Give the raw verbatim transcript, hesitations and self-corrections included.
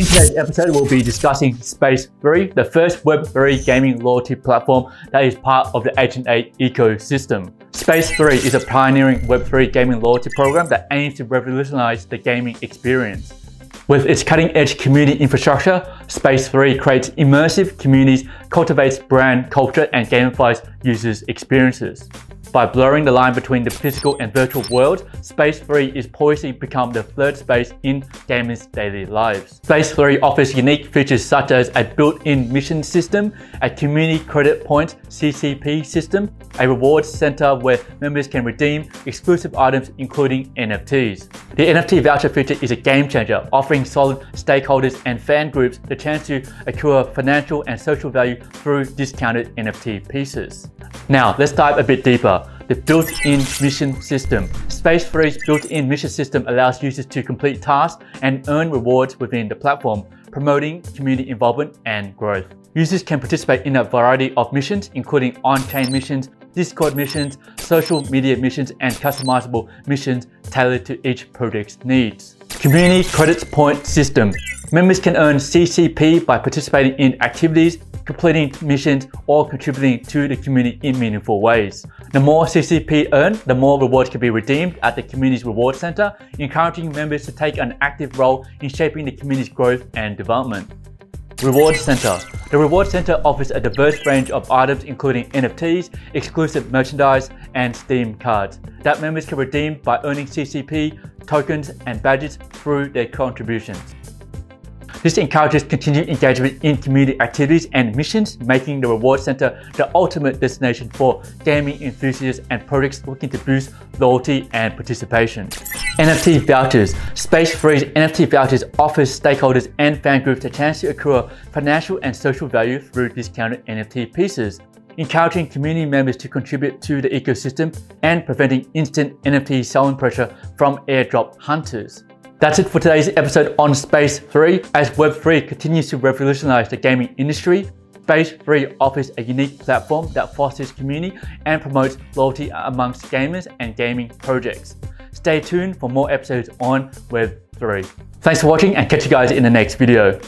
In today's episode, we'll be discussing Space three, the first web three gaming loyalty platform that is part of the Ancient eight ecosystem. Space three is a pioneering web three gaming loyalty program that aims to revolutionize the gaming experience. With its cutting-edge community infrastructure, Space three creates immersive communities, cultivates brand culture, and gamifies users' experiences. By blurring the line between the physical and virtual worlds, Space three is poised to become the third space in gamers' daily lives. Space three offers unique features such as a built-in mission system, a community credit points C C P system, a rewards center where members can redeem exclusive items including N F Ts. The N F T voucher feature is a game changer, offering solid stakeholders and fan groups the chance to accrue financial and social value through discounted N F T pieces. Now, let's dive a bit deeper. The built-in mission system. Space three's built-in mission system allows users to complete tasks and earn rewards within the platform, promoting community involvement and growth. Users can participate in a variety of missions, including on-chain missions, Discord missions, social media missions, and customizable missions tailored to each project's needs. Community credits point system. Members can earn C C P by participating in activities, completing missions, or contributing to the community in meaningful ways. The more C C P earned, the more rewards can be redeemed at the community's reward center, encouraging members to take an active role in shaping the community's growth and development. Reward Center. The Reward Center offers a diverse range of items including N F Ts, exclusive merchandise, and Steam cards that members can redeem by earning C C P, tokens, and badges through their contributions. This encourages continued engagement in community activities and missions, making the Reward Center the ultimate destination for gaming enthusiasts and projects looking to boost loyalty and participation. N F T vouchers. Space three's N F T vouchers offers stakeholders and fan groups the chance to accrue financial and social value through discounted N F T pieces, encouraging community members to contribute to the ecosystem and preventing instant N F T selling pressure from airdrop hunters. That's it for today's episode on Space three. As web three continues to revolutionize the gaming industry, Space three offers a unique platform that fosters community and promotes loyalty amongst gamers and gaming projects. Stay tuned for more episodes on web three. Thanks for watching and catch you guys in the next video.